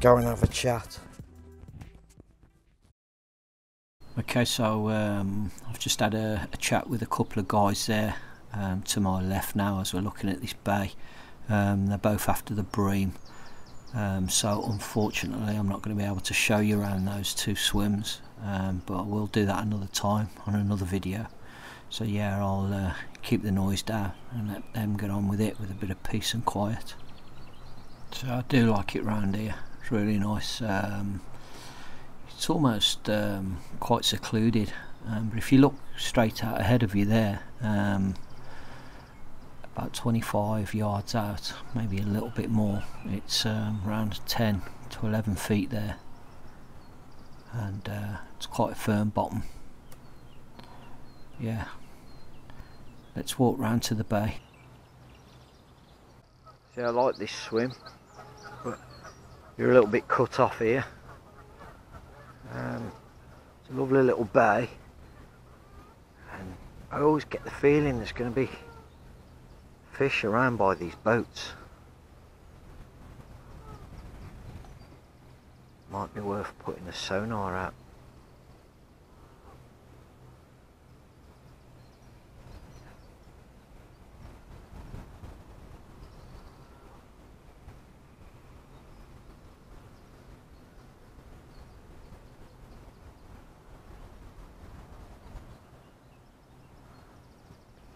go and have a chat. Okay, so I've just had a chat with a couple of guys there to my left now as we're looking at this bay. They're both after the bream, so unfortunately I'm not going to be able to show you around those two swims, but I will do that another time on another video. So yeah, I'll keep the noise down and let them get on with it with a bit of peace and quiet. So I do like it round here, it's really nice. It's almost quite secluded, but if you look straight out ahead of you there, about 25 yards out, maybe a little bit more, it's around 10 to 11 feet there, and it's quite a firm bottom. Yeah, let's walk round to the bay. See, I like this swim, but you're a little bit cut off here. It's a lovely little bay, and I always get the feeling there's going to be fish around by these boats. Might be worth putting the sonar out.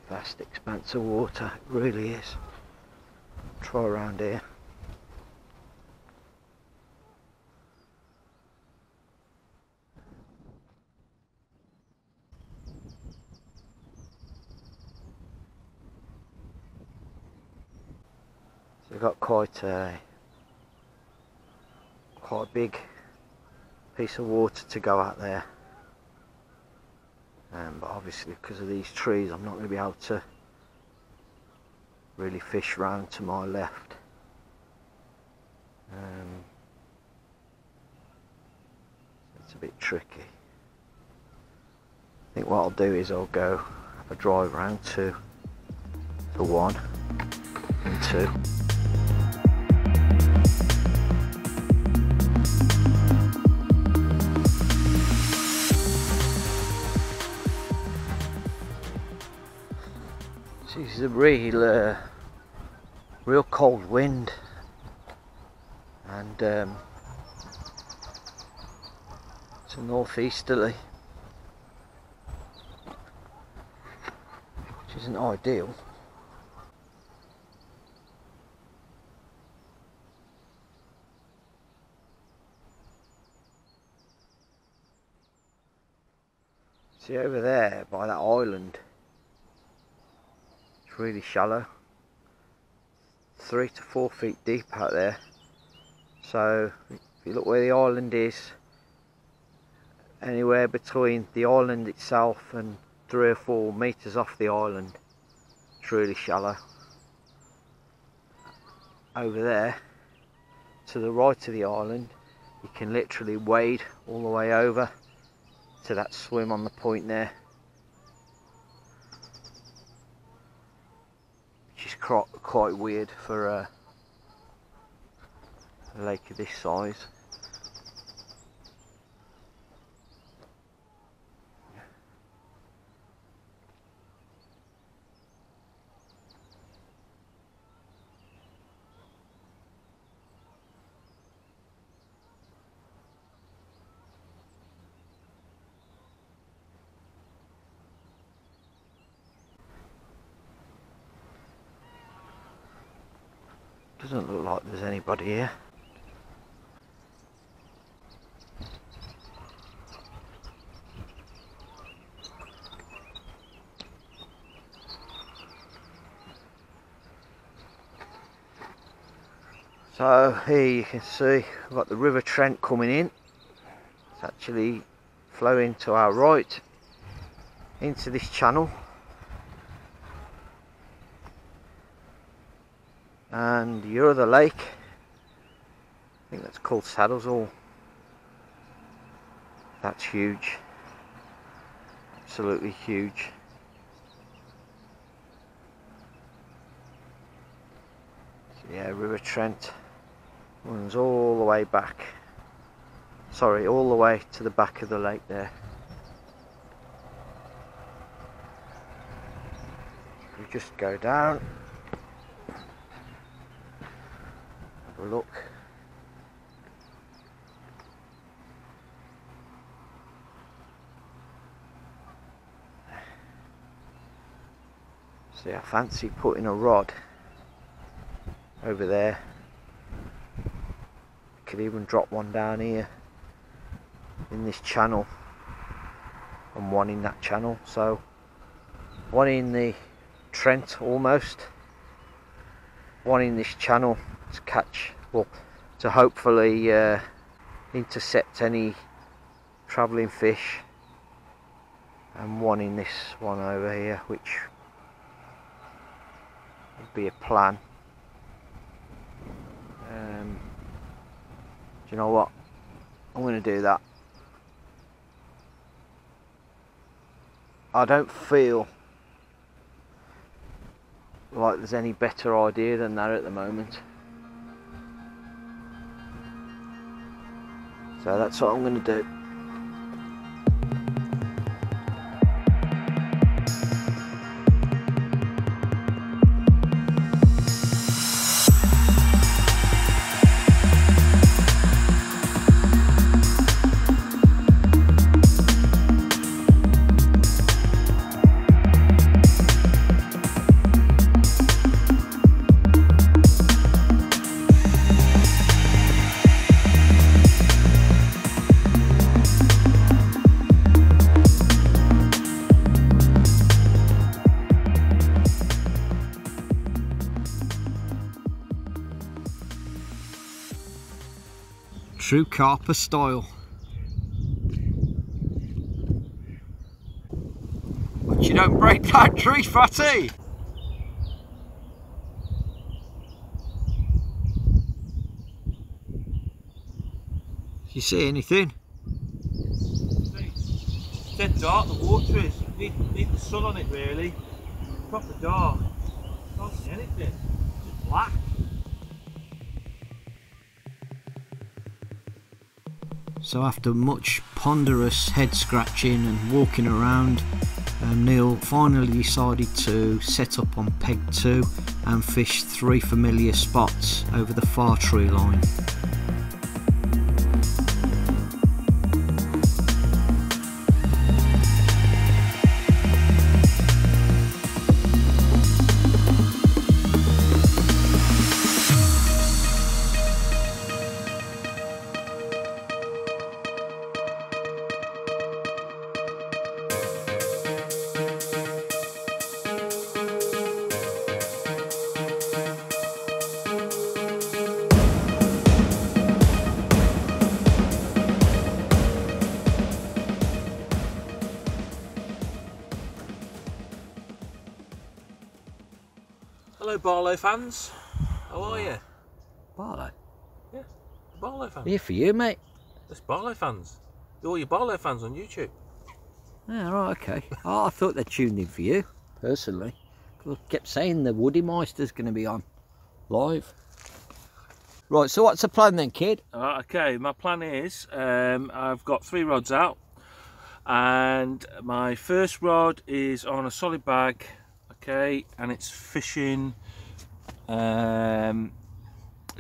Vast expanse of water, it really is. Try around here. So we've got quite a big piece of water to go out there. But obviously because of these trees I'm not going to be able to really fish round to my left. It's a bit tricky. I think what I'll do is I'll go have a drive round to the one and two. This is a real cold wind, and it's a northeasterly, which isn't ideal. See over there by that island, really shallow, 3 to 4 feet deep out there. So if you look where the island is, anywhere between the island itself and 3 or 4 meters off the island, it's really shallow. Over there to the right of the island, you can literally wade all the way over to that swim on the point there. Quite weird for a lake of this size. Doesn't look like there's anybody here. So here you can see we've got the River Trent coming in. It's actually flowing to our right into this channel. And your other lake, I think that's called Saddlesall. That's huge, absolutely huge. So yeah, River Trent runs all the way back, sorry, all the way to the back of the lake there. You just go down, have a look. See, I fancy putting a rod over there. I could even drop one down here in this channel and one in that channel, so one in the Trent almost, one in this channel to catch, well, to hopefully intercept any travelling fish, and one in this one over here, which would be a plan. Do you know what, I'm going to do that. I don't feel like there's any better idea than that at the moment, so that's what I'm going to do. True carper style. But you don't break that tree, Fatty! You see anything? It's dead dark, the water is. You need the sun on it really. It's proper dark. I can't see anything. It's just black. So after much ponderous head scratching and walking around, Neil finally decided to set up on peg 2 and fish 3 familiar spots over the far tree line. Hello Barlow fans, how are you? Barlow? Yeah, Barlow fans. Here for you mate. That's Barlow fans, they're all your Barlow fans on YouTube. Yeah, right, okay. Oh, I thought they tuned in for you, personally. I kept saying the Woody Meister's going to be on live. Right, so what's the plan then, kid? Okay, my plan is, I've got 3 rods out, and my first rod is on a solid bag. Okay, and it's fishing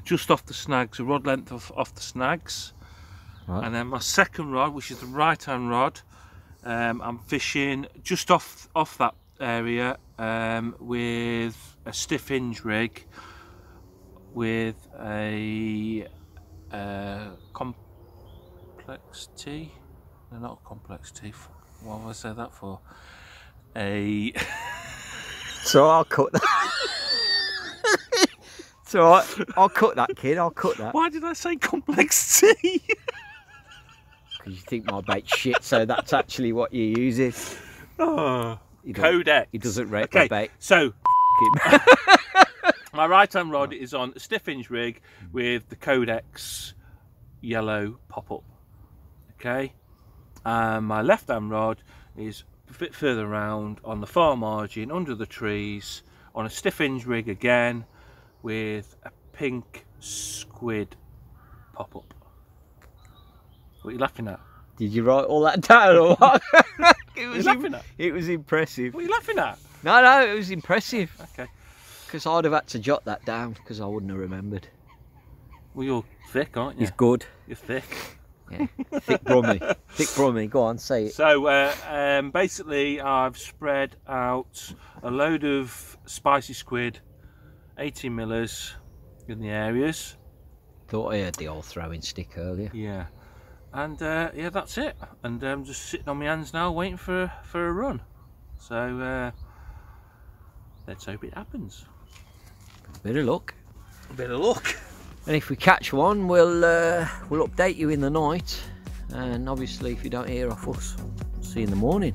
just off the snags, a rod length off the snags. Right. And then my second rod, which is the right-hand rod, I'm fishing just off that area with a stiff hinge rig with a complexity. No, not complexity. What would I say that for? A. So I'll cut that. It's alright, I'll cut that kid, I'll cut that. Why did I say complexity? Because you think my bait's shit, so that's actually what you're using. Oh, Codex. He doesn't rate my bait. So, my right hand rod is on a stiff hinge rig with the Codex yellow pop up. Okay, and my left hand rod is a bit further round on the far margin under the trees on a stiff hinge rig again with a pink squid pop up. What are you laughing at? Did you write all that down or what? It was impressive. What are you laughing at? No, it was impressive. Okay. Because I'd have had to jot that down because I wouldn't have remembered. Well, you're thick, aren't you? He's good. You're thick. Yeah. Thick Brummy. Thick Brummy. Go on, say it. So basically I've spread out a load of spicy squid, 18 millers in the areas. Thought I heard the old throwing stick earlier. Yeah. And yeah, that's it. And I'm just sitting on my hands now waiting for a run. So let's hope it happens. Bit of luck. A bit of luck. And if we catch one, we'll update you in the night. And obviously, if you don't hear off us, see you in the morning.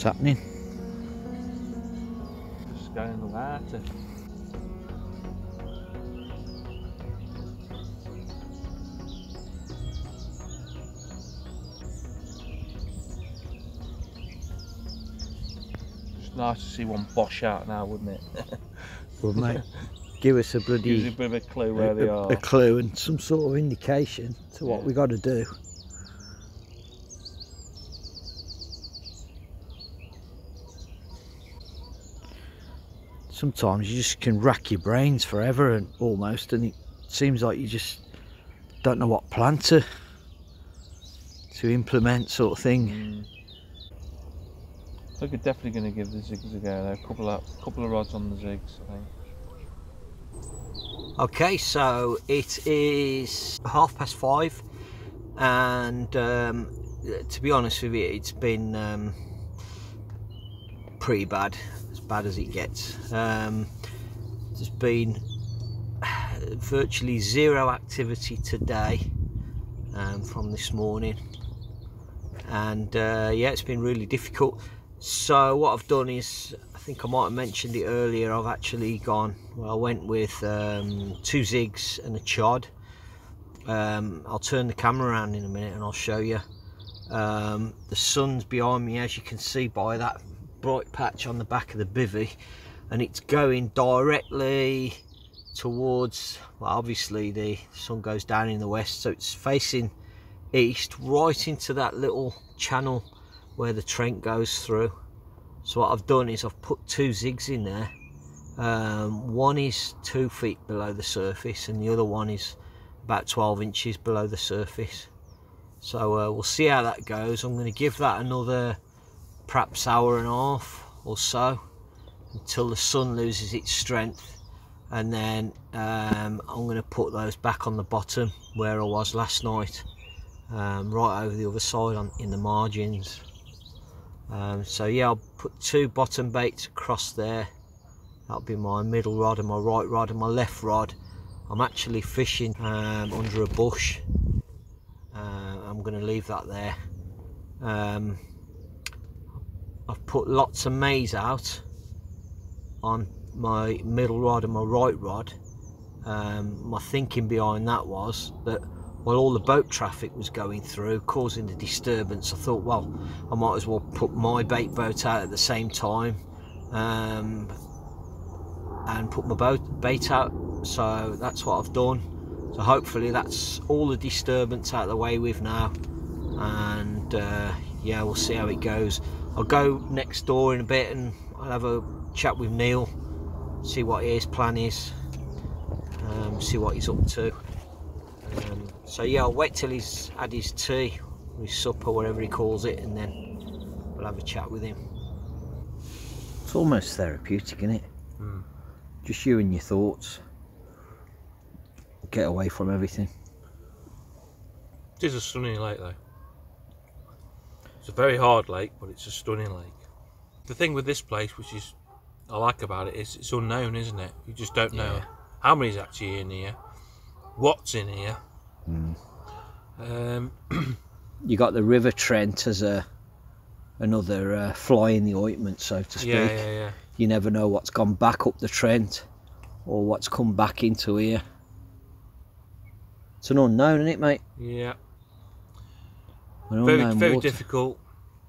What's happening? Just going in the water. It's nice to see one bosh out now, wouldn't it? Well, mate, give us a bloody... Give us a bit of a clue where they are. A clue and some sort of indication to what we got to do. Sometimes you just can rack your brains forever and almost, and it seems like you just don't know what plan to implement, sort of thing. I think we're definitely going to give the zigs a go there. A couple of rods on the zigs, I think. Okay, so it is 5:30, and to be honest with you, it's been pretty bad. Bad as it gets. There's been virtually zero activity today from this morning, and yeah, it's been really difficult. So what I've done is, I think I might have mentioned it earlier, I've actually gone, well, I went with 2 zigs and a chod. I'll turn the camera around in a minute and I'll show you. The sun's behind me, as you can see by that bright patch on the back of the bivvy, and it's going directly towards, well, obviously the sun goes down in the west, so it's facing east right into that little channel where the Trent goes through. So what I've done is I've put 2 zigs in there. One is 2 feet below the surface and the other one is about 12 inches below the surface. So we'll see how that goes. I'm going to give that another perhaps hour and a half or so until the sun loses its strength, and then I'm going to put those back on the bottom where I was last night, right over the other side in the margins. So yeah, I'll put 2 bottom baits across there. That'll be my middle rod and my right rod, and my left rod I'm actually fishing under a bush. I'm going to leave that there. I've put lots of maize out on my middle rod and my right rod. My thinking behind that was that while all the boat traffic was going through, causing the disturbance, I thought, well, I might as well put my bait boat out at the same time and put my bait out. So that's what I've done. So hopefully that's all the disturbance out of the way with now. And yeah, we'll see how it goes. I'll go next door in a bit and I'll have a chat with Neil, see what his plan is, see what he's up to. So yeah, I'll wait till he's had his tea, or his supper, whatever he calls it, and then we'll have a chat with him. It's almost therapeutic, isn't it? Just you and your thoughts. Get away from everything. It is a stunning lake though. It's a very hard lake, but it's a stunning lake. The thing with this place, which is I like about it, is it's unknown, isn't it? You just don't know how many's actually in here, what's in here. you got the River Trent as another fly in the ointment, so to speak. Yeah. You never know what's gone back up the Trent or what's come back into here. It's an unknown, isn't it, mate? Yeah. Very difficult.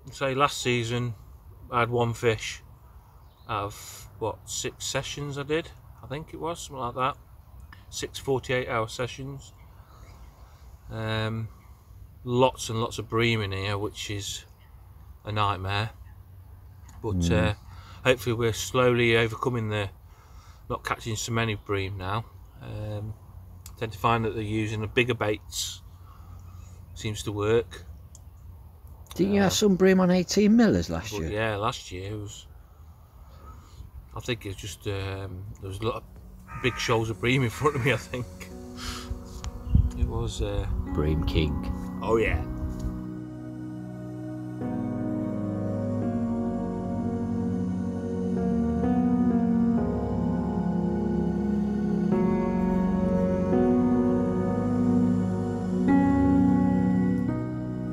I'd say last season I had one fish out of, what, 6 sessions I did? I think it was, something like that. 6 48-hour sessions. Lots and lots of bream in here, which is a nightmare. But hopefully we're slowly overcoming the not catching so many bream now. Tend to find that they're using the bigger baits. Seems to work. Didn't you have some bream on 18 millers last year? Yeah, last year it was. I think it's just there was a lot of big shoals of bream in front of me. I think it was Bream King. Oh yeah.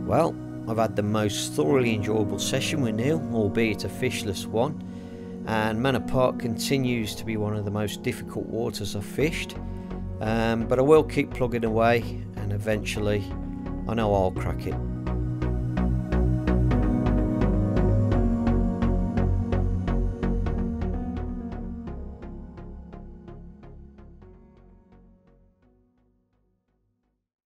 Well, I've had the most thoroughly enjoyable session with Neil, albeit a fishless one, and Manor Park continues to be one of the most difficult waters I've fished, but I will keep plugging away and eventually I know I'll crack it.